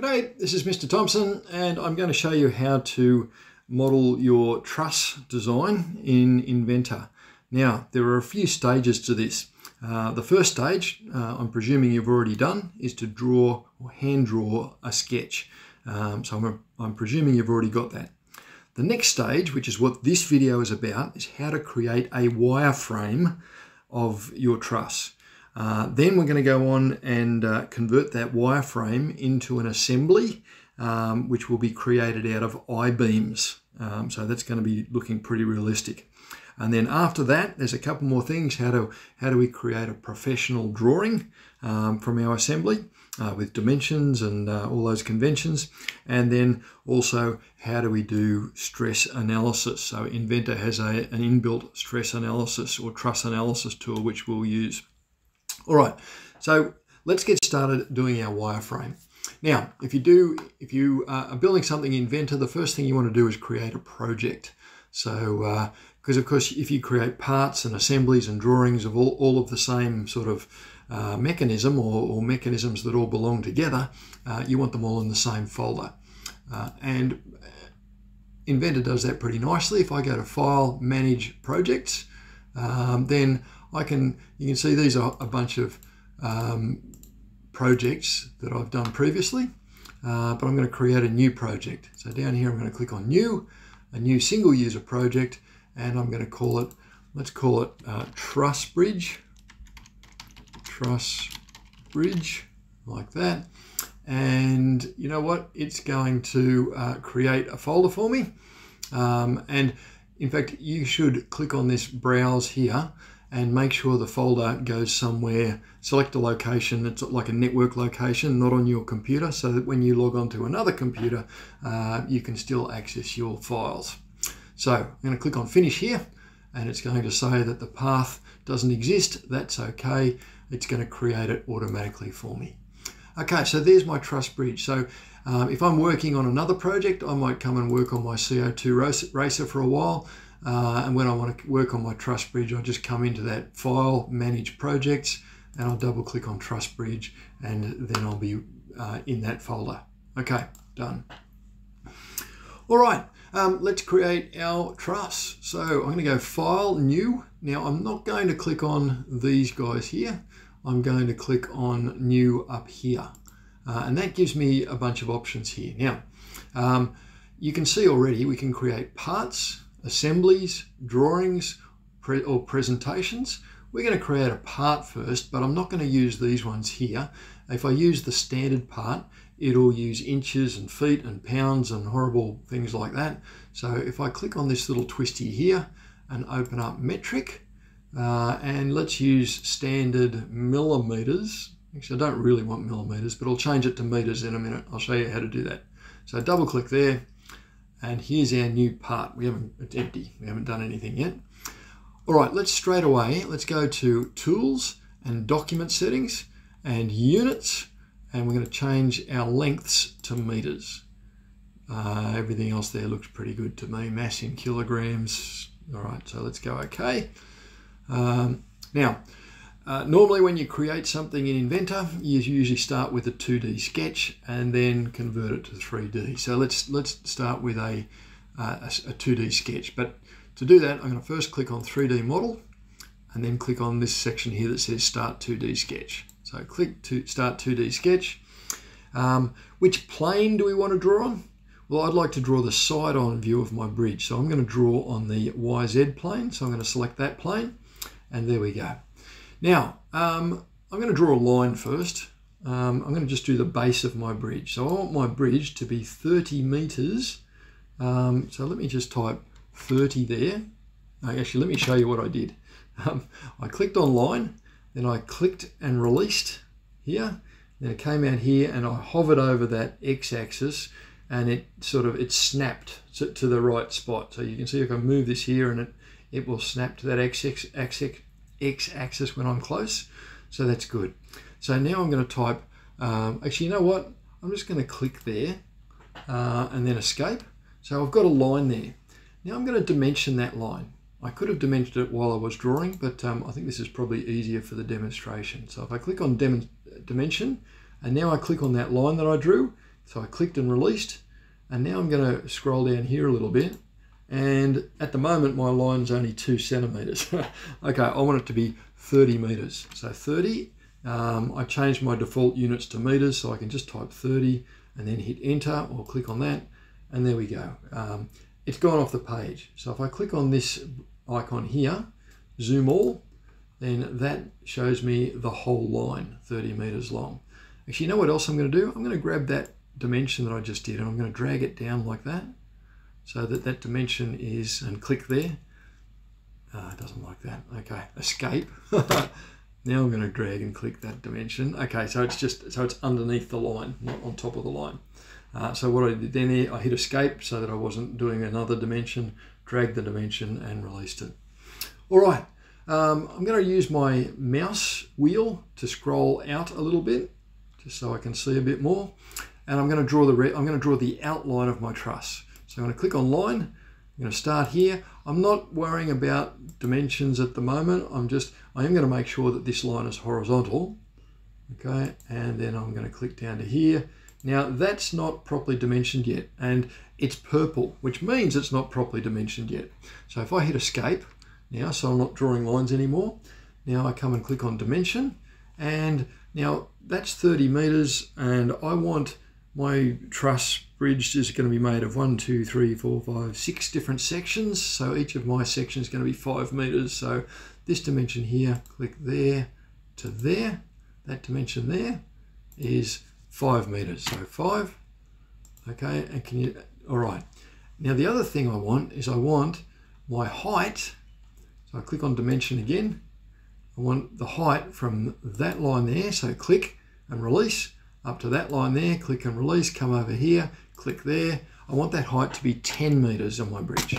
G'day, this is Mr. Thompson, and I'm going to show you how to model your truss design in Inventor. Now, there are a few stages to this. The first stage, I'm presuming you've already done, is to draw or hand draw a sketch. So I'm presuming you've already got that. The next stage, which is what this video is about, is how to create a wireframe of your truss. Then we're going to go on and convert that wireframe into an assembly, which will be created out of I-beams. So that's going to be looking pretty realistic. And then after that, there's a couple more things. How do we create a professional drawing from our assembly with dimensions and all those conventions? And then also, how do we do stress analysis? So Inventor has an inbuilt stress analysis or truss analysis tool, which we'll use. All right, so let's get started doing our wireframe. Now, if you are building something in Inventor, the first thing you want to do is create a project. So, because of course, if you create parts and assemblies and drawings of all of the same sort of mechanism or mechanisms that all belong together, you want them all in the same folder. And Inventor does that pretty nicely. If I go to File, Manage Projects, then you can see these are a bunch of projects that I've done previously, but I'm going to create a new project. So down here, I'm going to click on New, a new single user project, and I'm going to call it, let's call it Truss Bridge, like that. And you know what? It's going to create a folder for me. And in fact, you should click on this Browse here and make sure the folder goes somewhere. Select a location that's like a network location, not on your computer, so that when you log on to another computer, you can still access your files. So I'm going to click on Finish here, and it's going to say that the path doesn't exist. That's okay. It's going to create it automatically for me. Okay, so there's my truss bridge. So if I'm working on another project, I might come and work on my CO2 racer for a while. And when I want to work on my truss bridge, I just come into that File, Manage Projects, and I'll double click on truss bridge, and then I'll be in that folder. Okay, done. All right, let's create our truss. So I'm going to go File, New. Now I'm not going to click on these guys here. I'm going to click on New up here. And that gives me a bunch of options here. Now, you can see already we can create parts, assemblies, drawings, or presentations. We're going to create a part first, but I'm not going to use these ones here. If I use the standard part, it'll use inches and feet and pounds and horrible things like that. So if I click on this little twisty here and open up metric, and let's use standard millimeters. Actually, I don't really want millimeters, but I'll change it to meters in a minute. I'll show you how to do that. So double click there, and here's our new part. It's empty. We haven't done anything yet. All right, let's go to Tools and Document Settings and Units, and we're going to change our lengths to meters. Everything else there looks pretty good to me. Mass in kilograms. All right, so let's go OK. Now, normally when you create something in Inventor, you usually start with a 2D sketch and then convert it to 3D. So let's start with a 2D sketch. But to do that, I'm going to first click on 3D model and then click on this section here that says Start 2D Sketch. So click to Start 2D Sketch. Which plane do we want to draw on? Well, I'd like to draw the side-on view of my bridge. So I'm going to draw on the YZ plane. So I'm going to select that plane, and there we go. Now, I'm going to draw a line first. I'm going to just do the base of my bridge. So I want my bridge to be 30 metres. So let me just type 30 there. Actually, let me show you what I did. I clicked on line, then I clicked and released here. Then it came out here and I hovered over that X-axis, and it snapped to the right spot. So you can see if I move this here, and it will snap to that X-axis when I'm close, so that's good. So now I'm going to type, actually, you know what? I'm just going to click there and then escape. So I've got a line there. Now I'm going to dimension that line. I could have dimensioned it while I was drawing, but I think this is probably easier for the demonstration. So if I click on Dimension, and now I click on that line that I drew, So I clicked and released, and now I'm going to scroll down here a little bit, and at the moment my line's only 2 centimeters. Okay, I want it to be 30 meters. So 30, I changed my default units to meters, so I can just type 30 and then hit enter or click on that, and there we go. It's gone off the page. So if I click on this icon here, zoom all, then that shows me the whole line, 30 meters long. Actually, you know what else I'm going to do? I'm going to grab that dimension that I just did, and I'm going to drag it down like that, so that that dimension is, and click there. It doesn't like that. Okay, escape. Now I'm going to drag and click that dimension. Okay, so it's just, so it's underneath the line, not on top of the line. So what I did then there, I hit escape so that I wasn't doing another dimension, dragged the dimension and released it. All right, I'm going to use my mouse wheel to scroll out a little bit, just so I can see a bit more. And I'm going to draw the outline of my truss. So I'm going to click on line. I'm going to start here. I'm not worrying about dimensions at the moment. I am going to make sure that this line is horizontal. Okay, and then I'm going to click down to here. Now that's not properly dimensioned yet, and it's purple, which means it's not properly dimensioned yet. So if I hit escape now, so I'm not drawing lines anymore. Now I come and click on dimension, and now that's 30 meters, and I want my truss bridge is going to be made of 6 different sections. So each of my sections is going to be 5 meters. So this dimension here, click there to there, that dimension there is 5 meters, so 5. Okay, and can you, all right. Now the other thing I want is I want my height. So I click on dimension again. I want the height from that line there, so click and release, up to that line there, click and release, come over here, click there. I want that height to be 10 meters on my bridge.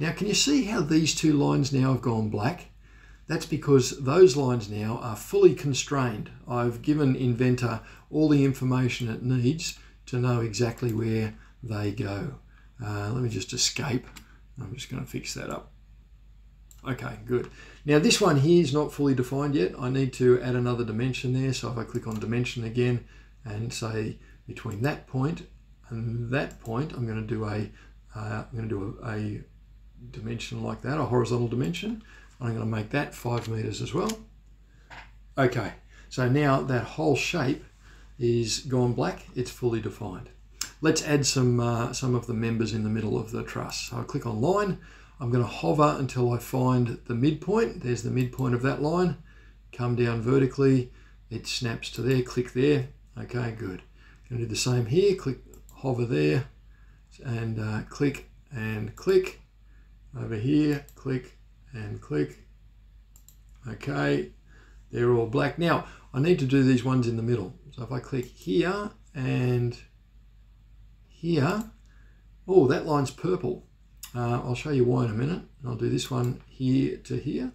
Now can you see how these two lines now have gone black? That's because those lines now are fully constrained. I've given Inventor all the information it needs to know exactly where they go. Let me just escape. I'm just going to fix that up. Okay, good. Now this one here is not fully defined yet. I need to add another dimension there. So if I click on dimension again and say between that point and that point, I'm going to do a dimension like that, a horizontal dimension. I'm going to make that 5 meters as well. Okay, so now that whole shape is gone black. It's fully defined. Let's add some of the members in the middle of the truss. So I click on line. I'm going to hover until I find the midpoint. There's the midpoint of that line. Come down vertically. It snaps to there. Click there. Okay, good. I'm going to do the same here. Click, hover there, and click and click. Over here, click and click. Okay, they're all black. Now, I need to do these ones in the middle. So if I click here and here, oh, that line's purple. I'll show you why in a minute. I'll do this one here to here.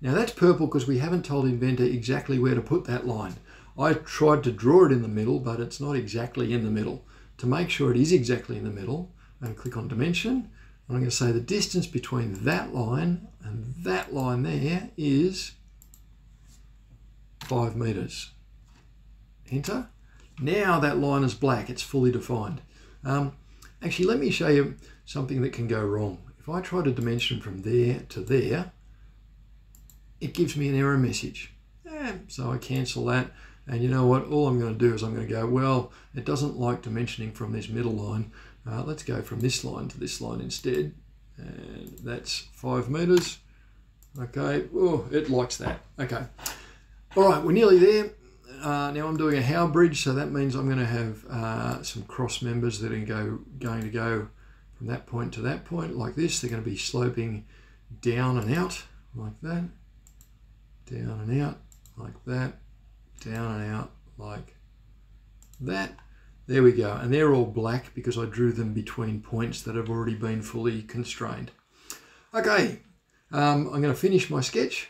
Now that's purple because we haven't told Inventor exactly where to put that line. I tried to draw it in the middle, but it's not exactly in the middle. To make sure it is exactly in the middle, I'm going to click on dimension. I'm going to say the distance between that line and that line there is 5 meters. Enter. Now that line is black. It's fully defined. Actually, let me show you something that can go wrong. If I try to dimension from there to there, it gives me an error message. So I cancel that. And you know what? All I'm going to do is I'm going to go, well, it doesn't like dimensioning from this middle line. Let's go from this line to this line instead. And that's 5 meters. Okay, oh, it likes that. Okay. All right, we're nearly there. Now I'm doing a Howe bridge, so that means I'm going to have some cross members that are going to go from that point to that point like this. They're going to be sloping down and out like that, down and out like that, down and out like that. There we go, and they're all black because I drew them between points that have already been fully constrained. Okay, I'm going to finish my sketch.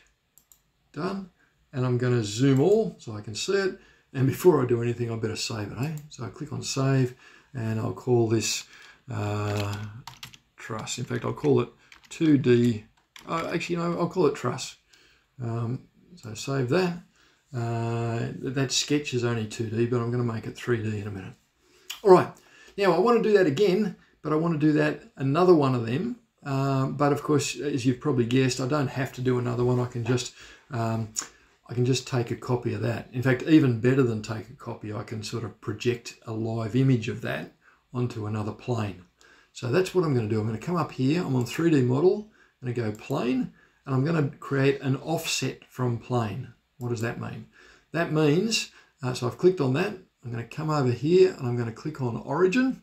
Done. And I'm going to zoom all so I can see it. And before I do anything, I better save it, eh? So I click on save, and I'll call this truss. In fact, I'll call it 2D. Oh, actually, no, I'll call it truss. So save that. That sketch is only 2D, but I'm going to make it 3D in a minute. All right, now I want to do that again, but I want to do that another one of them. But of course, as you've probably guessed, I don't have to do another one. I can just take a copy of that. In fact, even better than take a copy, I can sort of project a live image of that onto another plane. So that's what I'm going to do. I'm going to come up here. I'm on 3D model. I'm going to go plane, and I'm going to create an offset from plane. What does that mean? That means, so I've clicked on that. I'm going to come over here, and I'm going to click on origin,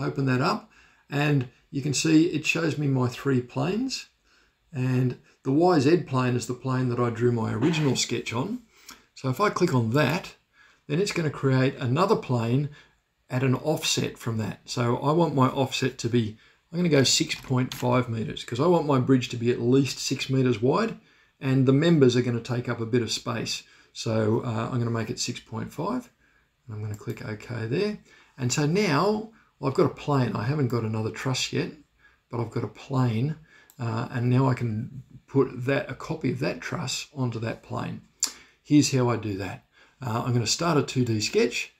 open that up, and you can see it shows me my three planes. And the YZ plane is the plane that I drew my original sketch on. So if I click on that, then it's going to create another plane at an offset from that. So I want my offset to be, I'm going to go 6.5 meters because I want my bridge to be at least 6 meters wide, and the members are going to take up a bit of space. So I'm going to make it 6.5, and I'm going to click OK there. And so now I've got a plane. I haven't got another truss yet, but I've got a plane. And now I can put that, a copy of that truss onto that plane. Here's how I do that. I'm going to start a 2D sketch.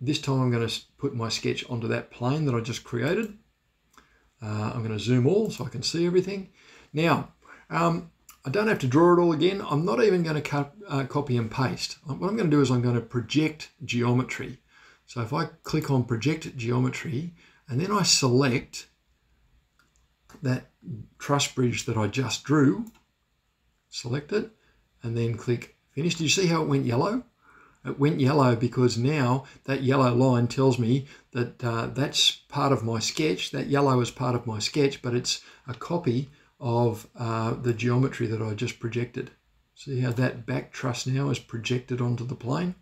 This time I'm going to put my sketch onto that plane that I just created. I'm going to zoom all so I can see everything. Now, I don't have to draw it all again. I'm not even going to copy and paste. What I'm going to do is I'm going to project geometry. So if I click on project geometry, and then I select that truss bridge that I just drew, select it, and then click finish. Did you see how it went yellow? It went yellow because now that yellow line tells me that that's part of my sketch. That yellow is part of my sketch, but it's a copy of the geometry that I just projected. See how that back truss now is projected onto the plane?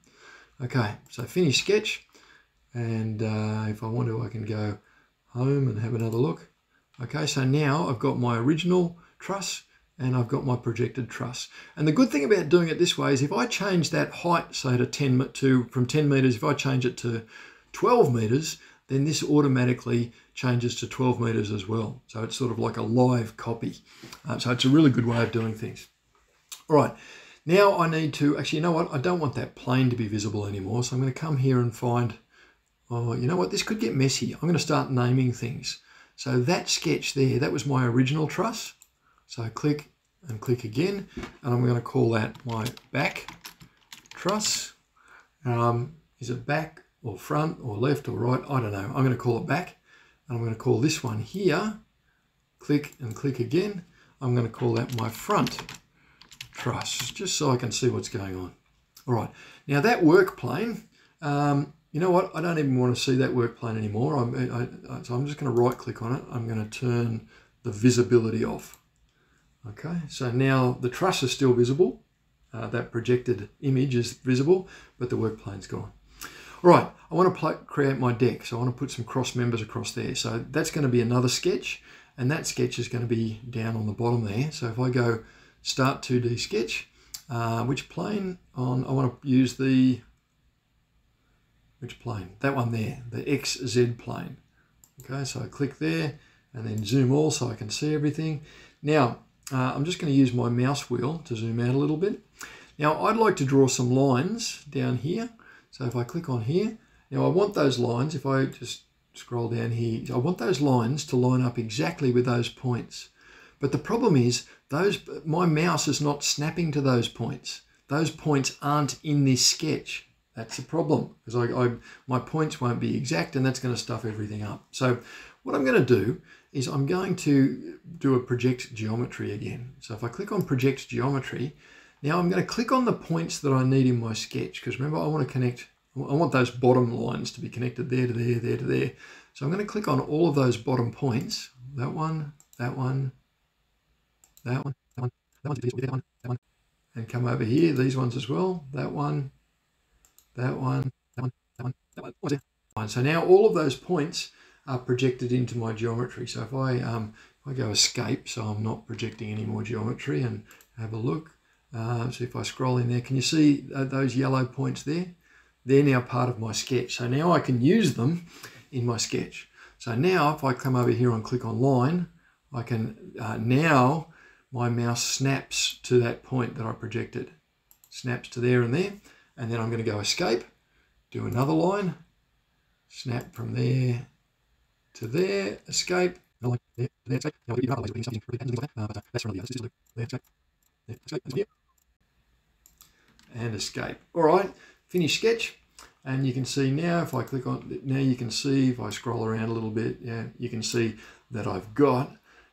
Okay, so finish sketch. And if I want to, I can go home and have another look. Okay, so now I've got my original truss and I've got my projected truss. And the good thing about doing it this way is if I change that height, say to 10 meters, if I change it to 12 meters, then this automatically changes to 12 meters as well. So it's sort of like a live copy. So it's a really good way of doing things. All right, now I need to, actually, you know what? I don't want that plane to be visible anymore. So I'm going to come here and find, oh, you know what? This could get messy. I'm going to start naming things. So that sketch there, that was my original truss. So I click and click again, and I'm going to call that my back truss. Is it back or front or left or right? I don't know. I'm going to call it back, and I'm going to call this one here. Click and click again. I'm going to call that my front truss, just so I can see what's going on. All right. Now that work plane, you know what? I don't even want to see that work plane anymore. So I'm just going to right click on it. I'm going to turn the visibility off. Okay, so now the truss is still visible. That projected image is visible, but the work plane's gone. All right, I want to create my deck. So I want to put some cross members across there. So that's going to be another sketch, and that sketch is going to be down on the bottom there. So if I go start 2D sketch, which plane on, I want to use the, which plane? That one there, the XZ plane. Okay, so I click there and then zoom all so I can see everything. Now, I'm just going to use my mouse wheel to zoom out a little bit. Now, I'd like to draw some lines down here. So if I click on here, now I want those lines, if I just scroll down here, I want those lines to line up exactly with those points. But the problem is, my mouse is not snapping to those points. Those points aren't in this sketch. That's the problem, because my points won't be exact, and that's going to stuff everything up. So what I'm going to do is I'm going to do a project geometry again. So if I click on project geometry, now I'm going to click on the points that I need in my sketch, because remember I want to connect, I want those bottom lines to be connected there to there, there to there. So I'm going to click on all of those bottom points, that one, that one, that one, that one, that one, that one, that one, and come over here, these ones as well, that one, that one, that one, that one, that one. So now all of those points are projected into my geometry. So if I go escape, so I'm not projecting any more geometry, and have a look. So if I scroll in there, can you see those yellow points there? They're now part of my sketch. So now I can use them in my sketch. So now if I come over here and click on line, I can, now my mouse snaps to that point that I projected. Snaps to there and there. And then I'm going to go escape, do another line, Snap from there to there. Escape. Escape. And escape. All right. Finish sketch. And you can see now, if I click on it, now you can see, if I scroll around a little bit, yeah, you can see that I've got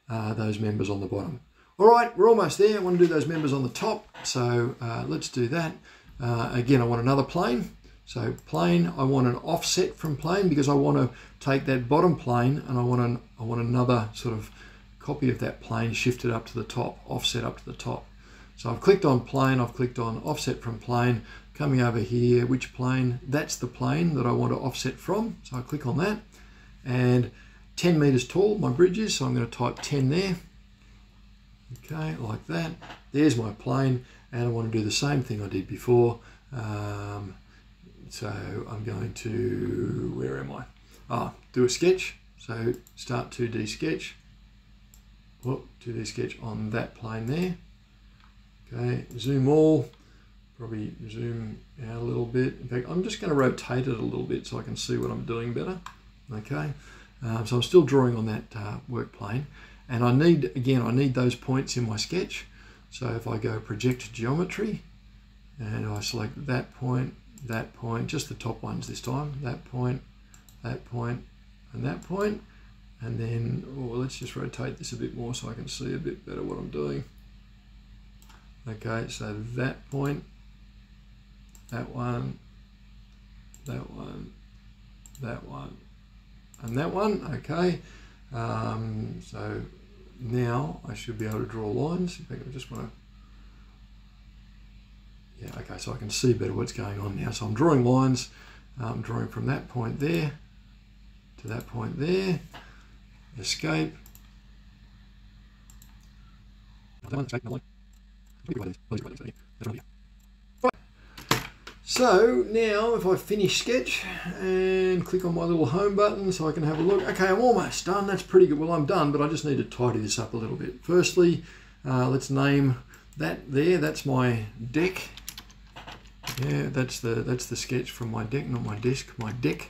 those members on the bottom. All right, we're almost there. I want to do those members on the top. So let's do that. Again, I want another plane. So plane, I want an offset from plane because I want to take that bottom plane and I want another sort of copy of that plane shifted up to the top, offset up to the top. So I've clicked on plane, I've clicked on offset from plane, coming over here, which plane? That's the plane that I want to offset from. So I click on that, and 10 meters tall my bridge is, so I'm going to type 10 there. Okay, like that. There's my plane, and I want to do the same thing I did before. So I'm going to, where am I? Ah, do a sketch. So start 2D sketch. Whoop, 2D sketch on that plane there. Okay, zoom all, probably zoom out a little bit. In fact, I'm just going to rotate it a little bit so I can see what I'm doing better. Okay, so I'm still drawing on that work plane. And I need, again, I need those points in my sketch. So if I go project geometry, and I select that point, just the top ones this time, that point. And then, oh, let's just rotate this a bit more so I can see a bit better what I'm doing. Okay, so that point, that one, and that one. Okay, so now I should be able to draw lines. In fact, I just want to, yeah, okay, so I can see better what's going on now. So I'm drawing lines, I'm drawing from that point there to that point there, escape. So now if I finish sketch and click on my little home button so I can have a look. Okay, I'm almost done. That's pretty good. Well, I'm done, but I just need to tidy this up a little bit. Firstly, let's name that there. That's my deck. Yeah, that's the sketch from my deck, not my desk, my deck,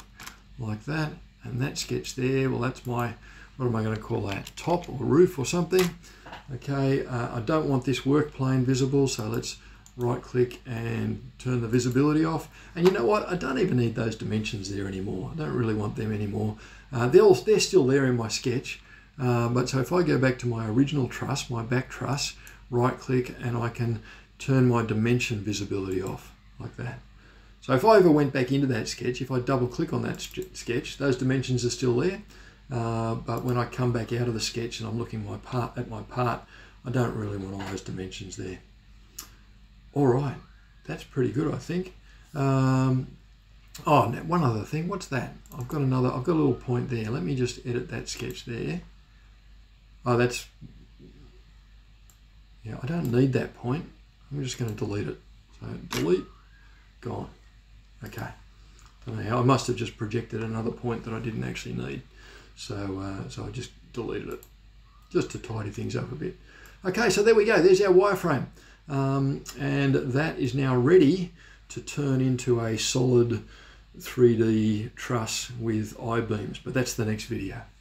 like that. And that sketch there, well, that's my, what am I going to call that? Top or roof or something. Okay, I don't want this work plane visible, so let's right click and turn the visibility off. And you know what? I don't even need those dimensions there anymore. I don't really want them anymore. They're still there in my sketch. But so if I go back to my original truss, my back truss, right click, and I can turn my dimension visibility off like that. So if I ever went back into that sketch, if I double click on that sketch, those dimensions are still there. But when I come back out of the sketch and I'm looking at my part, I don't really want all those dimensions there. All right, that's pretty good, I think. Oh, one other thing. What's that? I've got a little point there. Let me just edit that sketch there. Oh, that's, yeah, I don't need that point. I'm just going to delete it. So delete, gone. Okay. I must have just projected another point that I didn't actually need. So, so I just deleted it, just to tidy things up a bit. Okay, so there we go. There's our wireframe. And that is now ready to turn into a solid 3D truss with I-beams. But that's the next video.